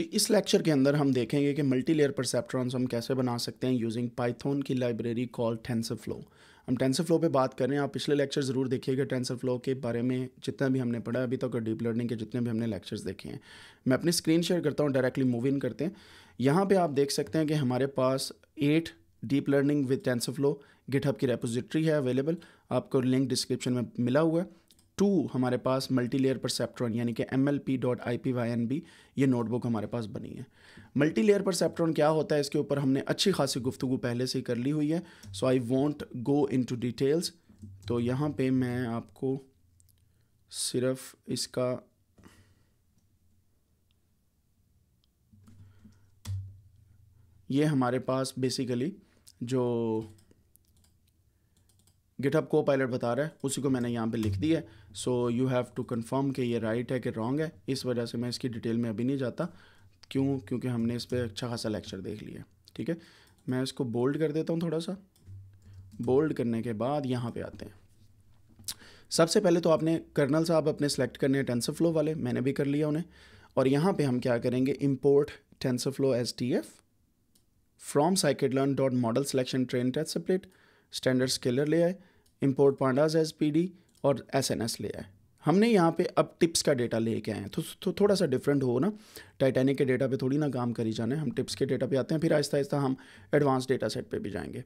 जी, इस लेक्चर के अंदर हम देखेंगे कि मल्टी लेयर परसेप्ट्रॉन्स हम कैसे बना सकते हैं यूजिंग पाइथन की लाइब्रेरी कॉल टेंसरफ्लो। हम टेंसरफ्लो पे बात कर रहे हैं। आप पिछले लेक्चर ज़रूर देखिएगा टेंसरफ्लो के बारे में, जितना भी हमने पढ़ा अभी तक, और डीप लर्निंग के जितने भी हमने लेक्चर्स देखे हैं। मैं अपनी स्क्रीन शेयर करता हूँ, डायरेक्टली मूव इन करते हैं। यहाँ पे आप देख सकते हैं कि हमारे पास 8 deep learning with TensorFlow GitHub की रेपोजिटरी है अवेलेबल, आपको लिंक डिस्क्रिप्शन में मिला हुआ है। 2 हमारे पास मल्टी लेयर परसेप्ट्रॉन यानी कि MLP.IPYNB ये नोटबुक हमारे पास बनी है। मल्टी लेयर परसेप्ट्रॉन क्या होता है, इसके ऊपर हमने अच्छी खासी गुफ्तगू पहले से ही कर ली हुई है, so I want go into details. तो यहाँ पे मैं आपको सिर्फ इसका ये हमारे पास बेसिकली जो गिटहब को पायलट बता रहा है उसी को मैंने यहाँ पे लिख दिया है। So you have to confirm कि ये राइट है कि रॉन्ग है, इस वजह से मैं इसकी डिटेल में अभी नहीं जाता। क्यों? क्योंकि हमने इस पर अच्छा खासा लेक्चर देख लिया। ठीक है, मैं इसको बोल्ड कर देता हूँ। थोड़ा सा बोल्ड करने के बाद यहाँ पे आते हैं। सबसे पहले तो आपने कर्नल साहब अपने सेलेक्ट करने हैं टेंसरफ्लो वाले, मैंने भी कर लिया उन्हें। और यहाँ पर हम क्या करेंगे, import TensorFlow STF from scikit-learn dot model selection train test separate standard scaler ले आए, इम्पोर्ट पांडाज एज PD और SNS ले आए। हमने यहाँ पे अब टिप्स का डेटा लेके आए हैं, तो थोड़ा सा डिफरेंट हो ना, टाइटैनिक के डेटा पे थोड़ी ना काम करी जाना है। हम टिप्स के डेटा पे आते हैं, फिर आहिस्ता आहिस्ता हम एडवांस डेटा सेट पे भी जाएंगे।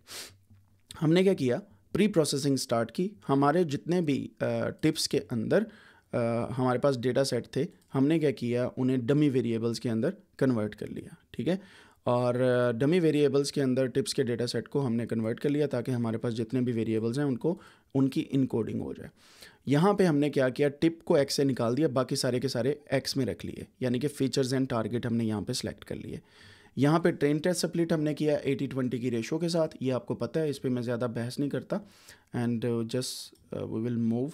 हमने क्या किया, प्री प्रोसेसिंग स्टार्ट की। हमारे जितने भी टिप्स के अंदर हमारे पास डेटा सेट थे, हमने क्या किया, उन्हें डमी वेरिएबल्स के अंदर कन्वर्ट कर लिया। ठीक है, और डमी वेरिएबल्स के अंदर टिप्स के डेटा सेट को हमने कन्वर्ट कर लिया ताकि हमारे पास जितने भी वेरिएबल्स हैं उनको उनकी इनकोडिंग हो जाए। यहाँ पे हमने क्या किया, टिप को X से निकाल दिया, बाकी सारे के सारे X में रख लिए, यानी कि फीचर्स एंड टारगेट हमने यहाँ पे सिलेक्ट कर लिए। यहाँ पे ट्रेन टेस्ट स्प्लिट हमने किया 80-20 की रेशो के साथ, ये आपको पता है, इस पर मैं ज़्यादा बहस नहीं करता। And just we will move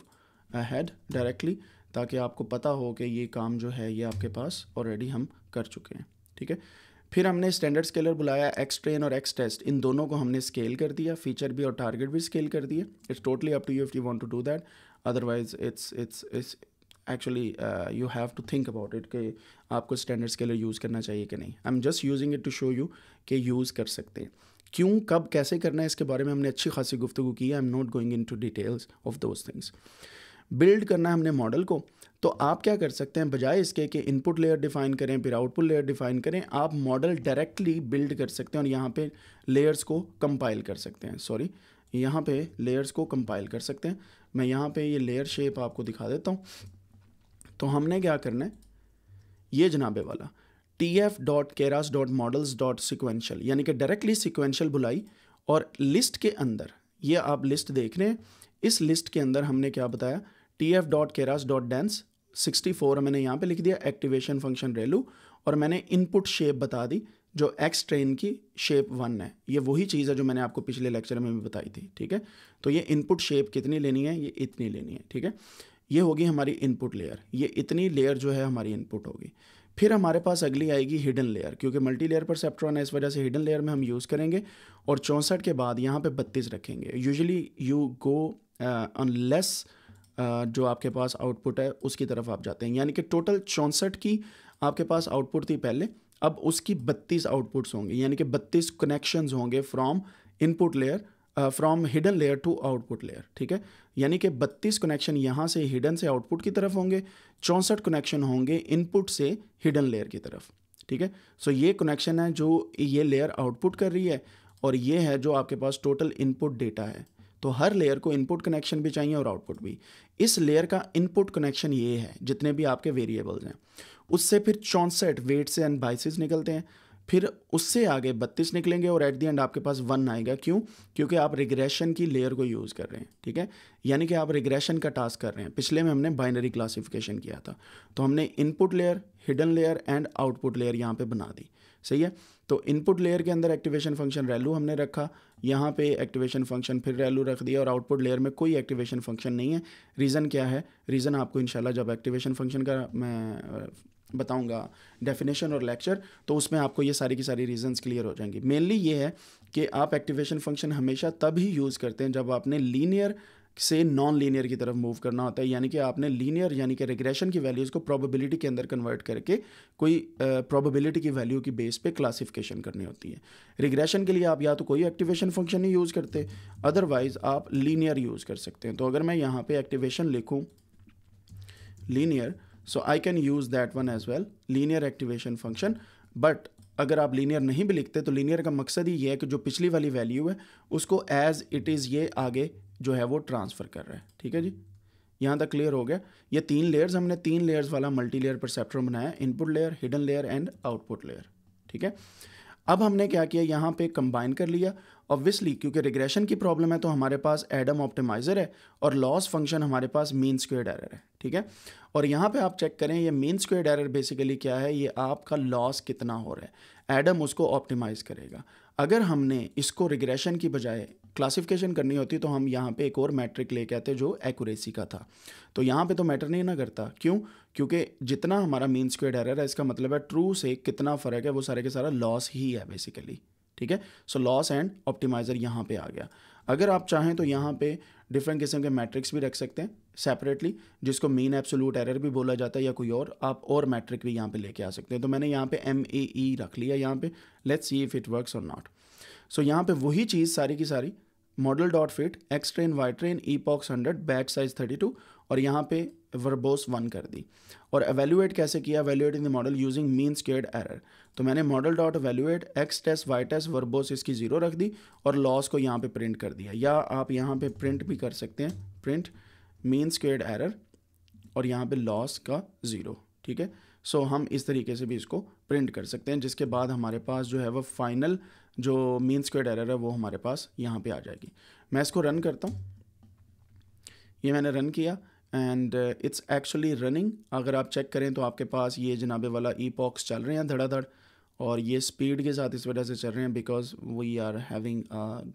ahead directly ताकि आपको पता हो कि ये काम जो है ये आपके पास ऑलरेडी हम कर चुके हैं। ठीक है, फिर हमने स्टैंडर्ड स्केलर बुलाया, X ट्रेन और X टेस्ट इन दोनों को हमने स्केल कर दिया, फीचर भी और टारगेट भी स्केल कर दिए। It's totally up to you if you want to do that, otherwise it's actually you have to think about it कि आपको स्टैंडर्ड स्केलर यूज़ करना चाहिए कि नहीं। I am just using it to show you कि use कर सकते हैं, क्यों, कब, कैसे करना है, इसके बारे में हमने अच्छी खासी गुफ्तगू की है। I am not going in to details of those things. Build करना है हमने मॉडल को, तो आप क्या कर सकते हैं, बजाय इसके कि इनपुट लेयर डिफाइन करें फिर आउटपुट लेयर डिफाइन करें, आप मॉडल डायरेक्टली बिल्ड कर सकते हैं और यहाँ पे लेयर्स को कंपाइल कर सकते हैं। सॉरी, यहाँ पे लेयर्स को कंपाइल कर सकते हैं। मैं यहाँ पे ये लेयर शेप आपको दिखा देता हूँ। तो हमने क्या करना है, ये जनाबे वाला tf.keras.models.sequential यानी कि डायरेक्टली सिक्वेंशियल बुलाई, और लिस्ट के अंदर ये आप लिस्ट देख रहे हैं, इस लिस्ट के अंदर हमने क्या बताया, tf.keras.dance 64 मैंने यहाँ पे लिख दिया, एक्टिवेशन फंक्शन रेलू, और मैंने इनपुट शेप बता दी जो X ट्रेन की शेप 1 है। ये वही चीज़ है जो मैंने आपको पिछले लेक्चर में भी बताई थी। ठीक है, तो ये इनपुट शेप कितनी लेनी है, ये इतनी लेनी है। ठीक है, ये होगी हमारी इनपुट लेयर, ये इतनी लेयर जो है हमारी इनपुट होगी। फिर हमारे पास अगली आएगी हिडन लेयर, क्योंकि मल्टी लेयर परसेप्ट्रॉन है इस वजह से हिडन लेयर में हम यूज़ करेंगे, और 64 के बाद यहाँ पे 32 रखेंगे। यूजुअली यू गो अनलेस जो आपके पास आउटपुट है उसकी तरफ आप जाते हैं, यानी कि टोटल 64 की आपके पास आउटपुट थी पहले, अब उसकी 32 आउटपुट्स होंगे, यानी कि 32 कनेक्शंस होंगे from input layer from hidden layer to output layer. ठीक है, यानी कि 32 कनेक्शन यहाँ से हिडन से आउटपुट की तरफ होंगे, 64 कनेक्शन होंगे इनपुट से हिडन लेयर की तरफ। ठीक है, सो ये कनेक्शन है जो ये लेयर आउटपुट कर रही है, और ये है जो आपके पास टोटल इनपुट डेटा है। तो हर लेयर को इनपुट कनेक्शन भी चाहिए और आउटपुट भी। इस लेयर का इनपुट कनेक्शन ये है, जितने भी आपके वेरिएबल्स हैं उससे फिर 64 वेट्स एंड बाइसेस निकलते हैं, फिर उससे आगे 32 निकलेंगे, और एट द एंड आपके पास 1 आएगा। क्यों? क्योंकि आप रिग्रेशन की लेयर को यूज़ कर रहे हैं। ठीक है, यानी कि आप रिग्रेशन का टास्क कर रहे हैं। पिछले में हमने बाइनरी क्लासिफिकेशन किया था, तो हमने input layer, hidden layer and output layer यहाँ पे बना दी। सही है, तो इनपुट लेयर के अंदर एक्टिवेशन फंक्शन रेलू हमने रखा, यहाँ पे एक्टिवेशन फंक्शन फिर रेलू रख दिया, और आउटपुट लेयर में कोई एक्टिवेशन फंक्शन नहीं है। रीज़न क्या है, रीज़न आपको इंशाल्लाह जब एक्टिवेशन फंक्शन का मैं बताऊंगा डेफिनेशन और लेक्चर, तो उसमें आपको ये सारी की सारी रीजंस क्लियर हो जाएंगी। मेनली ये है कि आप एक्टिवेशन फंक्शन हमेशा तब ही यूज़ करते हैं जब आपने लीनियर से नॉन लीनियर की तरफ मूव करना होता है, यानी कि आपने लीनियर यानी कि रिग्रेशन की वैल्यूज़ को प्रोबेबिलिटी के अंदर कन्वर्ट करके कोई प्रोबेबिलिटी की वैल्यू की बेस पे क्लासिफिकेशन करनी होती है। रिग्रेशन के लिए आप या तो कोई एक्टिवेशन फंक्शन नहीं यूज़ करते, अदरवाइज़ आप लीनियर यूज़ कर सकते हैं। तो अगर मैं यहाँ पे एक्टिवेशन लिखूँ linear, so I can use that one as well, linear activation function. But अगर आप लीनियर नहीं भी लिखते तो लीनियर का मकसद ही ये है कि जो पिछली वाली वैल्यू है उसको एज इट इज़ ये आगे जो है वो ट्रांसफ़र कर रहा है। ठीक है जी, यहाँ तक क्लियर हो गया। ये तीन लेयर्स, हमने तीन लेयर्स वाला मल्टी लेयर परसेप्ट्रॉन बनाया, input layer, hidden layer and output layer. ठीक है, अब हमने क्या किया, यहाँ पे कंबाइन कर लिया। ऑब्वियसली क्योंकि रिग्रेशन की प्रॉब्लम है तो हमारे पास एडम ऑप्टिमाइज़र है और लॉस फंक्शन हमारे पास मीन स्क्वेयर्ड एरर है। ठीक है, और यहाँ पे आप चेक करें ये मीन स्क्वेयर्ड एरर बेसिकली क्या है, ये आपका लॉस कितना हो रहा है, एडम उसको ऑप्टिमाइज़ करेगा। अगर हमने इसको रिग्रेशन की बजाय क्लासिफिकेशन करनी होती तो हम यहाँ पे एक और मैट्रिक लेके आते जो एक्यूरेसी का था। तो यहाँ पे तो मैटर नहीं ना करता, क्यों? क्योंकि जितना हमारा मीन स्क्वेयर्ड एरर है इसका मतलब है ट्रू से कितना फ़र्क है वो सारे के सारा लॉस ही है बेसिकली। ठीक है, सो लॉस एंड ऑप्टिमाइज़र यहाँ पे आ गया। अगर आप चाहें तो यहाँ पे डिफरेंट किस्म के मैट्रिक्स भी रख सकते हैं सेपरेटली, जिसको मीन एब्सोल्यूट एरर भी बोला जाता है, या कोई और आप और मैट्रिक भी यहाँ पे लेके आ सकते हैं। तो मैंने यहाँ पे MAE रख लिया, यहाँ पे let's see if it works और नॉट। सो यहाँ पे वही चीज़ सारी की सारी model dot fit X train Y train epochs 100 batch size 32 और यहाँ पे वर्बोस 1 कर दी। और एवेल्यूएट कैसे किया, evaluating the model using mean squared error, तो मैंने model dot evaluate X test Y test verbose इसकी 0 रख दी और लॉस को यहाँ पे प्रिंट कर दिया। या आप यहाँ पे प्रिंट भी कर सकते हैं, प्रिंट मीन स्क्वेयर्ड एरर और यहाँ पे लॉस का 0। ठीक है, सो हम इस तरीके से भी इसको प्रिंट कर सकते हैं, जिसके बाद हमारे पास जो है वह फाइनल जो मीन स्क्वेयर्ड एरर है वो हमारे पास यहाँ पे आ जाएगी। मैं इसको रन करता हूँ, ये मैंने रन किया एंड इट्स एक्चुअली रनिंग। अगर आप चेक करें तो आपके पास ये जनाबे वाला ईपॉक्स चल रहे हैं धड़ाधड़ और ये स्पीड के साथ इस वजह से चल रहे हैं because we are having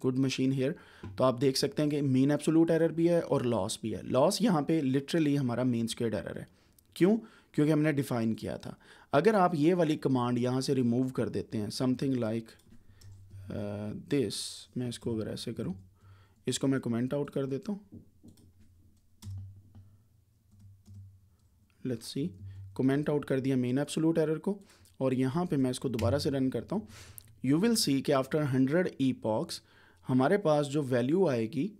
good machine here. तो आप देख सकते हैं कि मीन एब्सोल्यूट एरर भी है और लॉस भी है। लॉस यहाँ पे लिटरली हमारा मीन स्क्वेयर्ड एरर है, क्यों? क्योंकि हमने डिफ़ाइन किया था। अगर आप ये वाली कमांड यहाँ से रिमूव कर देते हैं समथिंग लाइक दिस, मैं इसको अगर ऐसे करूँ, इसको मैं कमेंट आउट कर देता हूँ, लेट्स सी, कमेंट आउट कर दिया मेन एब्सोल्यूट एरर को और यहाँ पे मैं इसको दोबारा से रन करता हूँ। यू विल सी कि आफ्टर 100 ईपॉक्स हमारे पास जो वैल्यू आएगी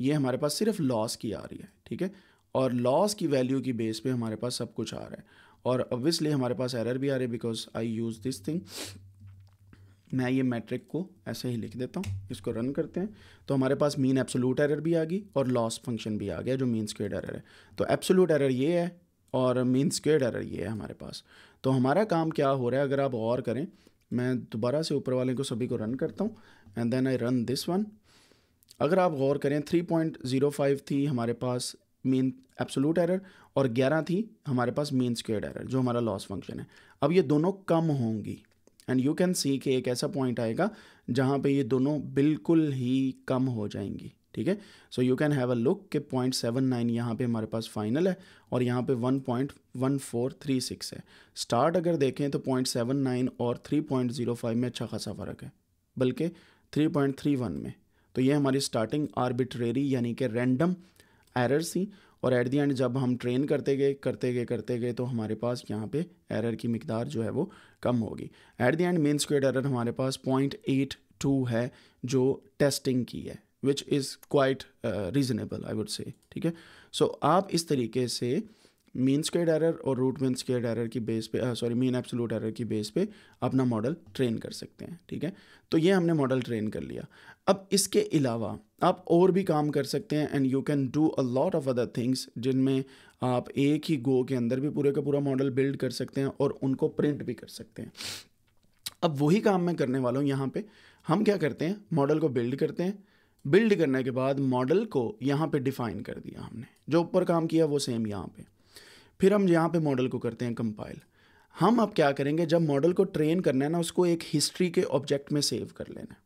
ये हमारे पास सिर्फ लॉस की आ रही है। ठीक है, और लॉस की वैल्यू की बेस पे हमारे पास सब कुछ आ रहा है और ऑब्वियसली हमारे पास एरर भी आ रही है because I use this thing. मैं ये मैट्रिक को ऐसे ही लिख देता हूँ, इसको रन करते हैं तो हमारे पास मीन एब्सोल्यूट एरर भी आ गई और लॉस फंक्शन भी आ गया जो मीन स्क्वेयर्ड एरर है। तो एब्सोल्यूट एरर ये है और मीन स्क्वेयर्ड एरर ये है हमारे पास। तो हमारा काम क्या हो रहा है, अगर आप और करें, मैं दोबारा से ऊपर वाले को सभी को रन करता हूँ and then I run this one. अगर आप गौर करें 3.05 थी हमारे पास मीन एब्सोल्यूट एरर और 11 थी हमारे पास मीन स्क्वेयर्ड एरर जो हमारा लॉस फंक्शन है। अब ये दोनों कम होंगी एंड यू कैन सी कि एक ऐसा पॉइंट आएगा जहाँ पे ये दोनों बिल्कुल ही कम हो जाएंगी। ठीक है, so you can have a look कि 0.79 यहाँ पे हमारे पास फाइनल है और यहाँ पे 1.1436 है। स्टार्ट अगर देखें तो 0.79 और 3.05 में अच्छा खासा फ़र्क है, बल्कि 3.31 में। तो ये हमारी स्टार्टिंग आर्बिट्रेरी यानी कि रैंडम एरर्स थी और एट दी एंड जब हम ट्रेन करते गए तो हमारे पास यहाँ पे एरर की मिकदार जो है वो कम होगी। At the end mean squared error हमारे पास 0.82 है जो टेस्टिंग की है, which is quite reasonable I would say। ठीक है, so आप इस तरीके से मीन स्क्वेयर्ड एरर और रूट मीन स्क्वेयर्ड एरर की बेस पे मीन एब्सोल्यूट एरर की बेस पे अपना मॉडल ट्रेन कर सकते हैं। ठीक है, तो ये हमने मॉडल ट्रेन कर लिया। अब इसके अलावा आप और भी काम कर सकते हैं and you can do a lot of other things, जिनमें आप एक ही गो के अंदर भी पूरे का पूरा मॉडल बिल्ड कर सकते हैं और उनको प्रिंट भी कर सकते हैं। अब वही काम मैं करने वाला हूँ। यहाँ पर हम क्या करते हैं, मॉडल को बिल्ड करते हैं, बिल्ड करने के बाद मॉडल को यहाँ पे डिफ़ाइन कर दिया हमने, जो ऊपर काम किया वो सेम यहाँ पे। फिर हम यहाँ पे मॉडल को करते हैं कंपाइल। हम अब क्या करेंगे, जब मॉडल को ट्रेन करना है ना, उसको एक हिस्ट्री के ऑब्जेक्ट में सेव कर लेना है।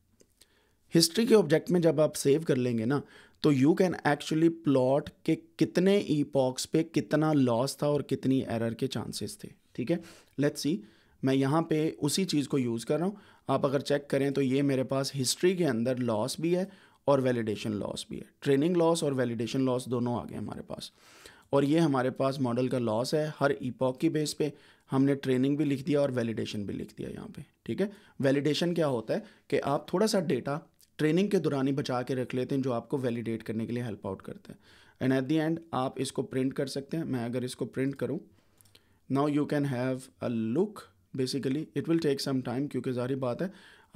हिस्ट्री के ऑब्जेक्ट में जब आप सेव कर लेंगे ना तो यू कैन एक्चुअली प्लॉट के कितने ईपॉक्स पे कितना लॉस था और कितनी एरर के चांसेस थे। ठीक है, लेट्स सी, मैं यहाँ पे उसी चीज़ को यूज़ कर रहा हूँ। आप अगर चेक करें तो ये मेरे पास हिस्ट्री के अंदर लॉस भी है और वैलिडेशन लॉस भी है। ट्रेनिंग लॉस और वैलिडेशन लॉस दोनों आ गए हमारे पास, और ये हमारे पास मॉडल का लॉस है। हर ईपॉक की बेस पे हमने ट्रेनिंग भी लिख दिया और वैलिडेशन भी लिख दिया यहाँ पे, ठीक है। वैलिडेशन क्या होता है कि आप थोड़ा सा डेटा ट्रेनिंग के दौरान ही बचा के रख लेते हैं जो आपको वैलिडेट करने के लिए हेल्प आउट करता है। एंड एट दी एंड आप इसको प्रिंट कर सकते हैं। मैं अगर इसको प्रिंट करूँ, now you can have a look. Basically it will take some time, क्योंकि ज़ाहिर बात है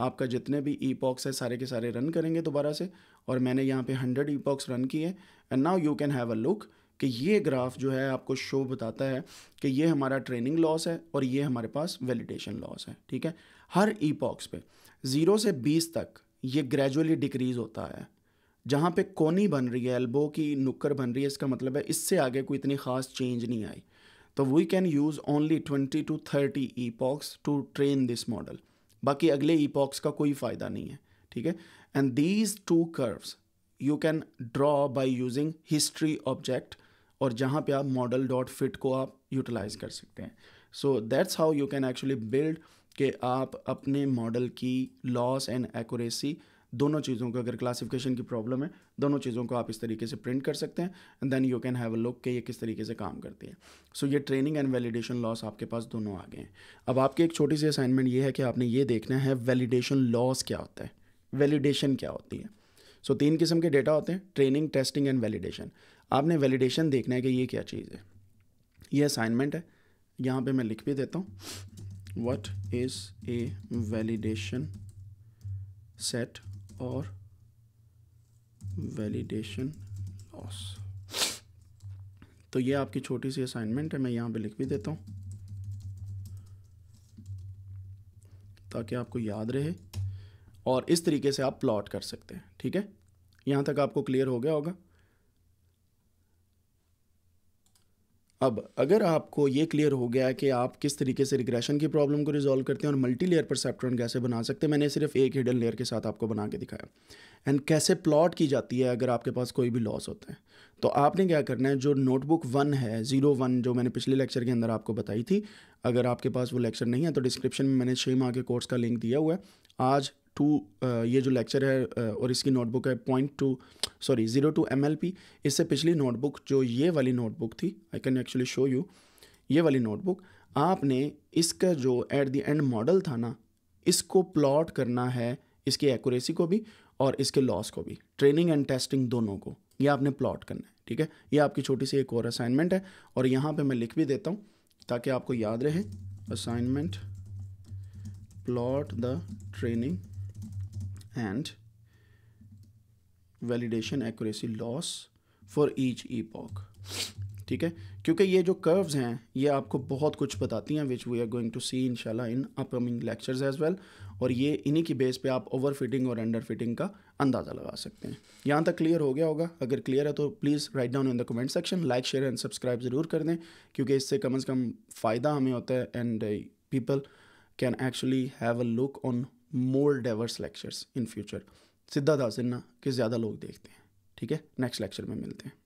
आपका जितने भी ईपॉक्स है सारे के सारे रन करेंगे दोबारा से, और मैंने यहाँ पे 100 ईपॉक्स रन किए। And now you can have a look कि ये ग्राफ जो है आपको शो बताता है कि ये हमारा ट्रेनिंग लॉस है और ये हमारे पास वैलिडेशन लॉस है, ठीक है। हर ईपॉक्स पे 0 से 20 तक ये ग्रेजुअली डिक्रीज़ होता है। जहाँ पे कोनी बन रही है, एल्बो की नुक्कर बन रही है, इसका मतलब है इससे आगे कोई इतनी ख़ास चेंज नहीं आई। तो we can use only 20 to 30 epochs to train this model, बाकी अगले ईपॉक्स का कोई फ़ायदा नहीं है, ठीक है। And these two curves you can draw by using history object, और जहाँ पे आप मॉडल डॉट फिट को आप यूटिलाइज कर सकते हैं। So that's how you can actually build कि आप अपने मॉडल की लॉस एंड एक्यूरेसी दोनों चीज़ों को, अगर क्लासिफिकेशन की प्रॉब्लम है, दोनों चीज़ों को आप इस तरीके से प्रिंट कर सकते हैं। And then you can have a look कि ये किस तरीके से काम करती है। सो ये ट्रेनिंग एंड वैलिडेशन लॉस आपके पास दोनों आ गए हैं। अब आपकी एक छोटी सी असाइनमेंट ये है कि आपने ये देखना है वैलिडेशन लॉस क्या होता है, वैलिडेशन क्या होती है। सो 3 किस्म के डेटा होते हैं, ट्रेनिंग, टेस्टिंग एंड वैलिडेशन। आपने वैलिडेशन देखना है कि ये क्या चीज़ है। ये असाइनमेंट है, यहाँ पर मैं लिख भी देता हूँ, what is a validation set और वैलिडेशन लॉस। तो ये आपकी छोटी सी असाइनमेंट है, मैं यहाँ पे लिख भी देता हूँ ताकि आपको याद रहे, और इस तरीके से आप प्लॉट कर सकते हैं, ठीक है। यहाँ तक आपको क्लियर हो गया होगा। अब अगर आपको ये क्लियर हो गया है कि आप किस तरीके से रिग्रेशन की प्रॉब्लम को रिजॉल्व करते हैं और मल्टी लेयर परसेप्ट्रॉन कैसे बना सकते हैं, मैंने सिर्फ एक हिडन लेयर के साथ आपको बना के दिखाया, एंड कैसे प्लॉट की जाती है अगर आपके पास कोई भी लॉस होता है। तो आपने क्या करना है, जो नोटबुक 1 है, 01, जो मैंने पिछले लेक्चर के अंदर आपको बताई थी, अगर आपके पास वो लेक्चर नहीं है तो डिस्क्रिप्शन में मैंने 6 माह के कोर्स का लिंक दिया हुआ है। आज 2 ये जो लेक्चर है और इसकी नोटबुक है 0.2 MLP। इससे पिछली नोटबुक जो ये वाली नोटबुक थी, I can actually show you, ये वाली नोटबुक, आपने इसका जो एट द एंड मॉडल था ना, इसको प्लॉट करना है, इसकी एक्यूरेसी को भी और इसके लॉस को भी, ट्रेनिंग एंड टेस्टिंग दोनों को, ये आपने प्लॉट करना है, ठीक है। ये आपकी छोटी सी एक और असाइनमेंट है, और यहाँ पर मैं लिख भी देता हूँ ताकि आपको याद रहे, assignment plot the training and validation accuracy loss for each epoch, ठीक है। क्योंकि ये जो curves हैं ये आपको बहुत कुछ बताती हैं, which we are going to see इंशाल्लाह in upcoming lectures as well, और ये इन्हीं की बेस पे आप overfitting और underfitting का अंदाज़ा लगा सकते हैं। यहाँ तक क्लियर हो गया होगा, अगर क्लियर है तो please write down in the comment section, like share and subscribe ज़रूर कर दें, क्योंकि इससे कम से कम फ़ायदा हमें होता है, and people can actually have a look on more diverse lectures in future। Siddharth Sinha के ज़्यादा लोग देखते हैं, ठीक है। नेक्स्ट लेक्चर में मिलते हैं।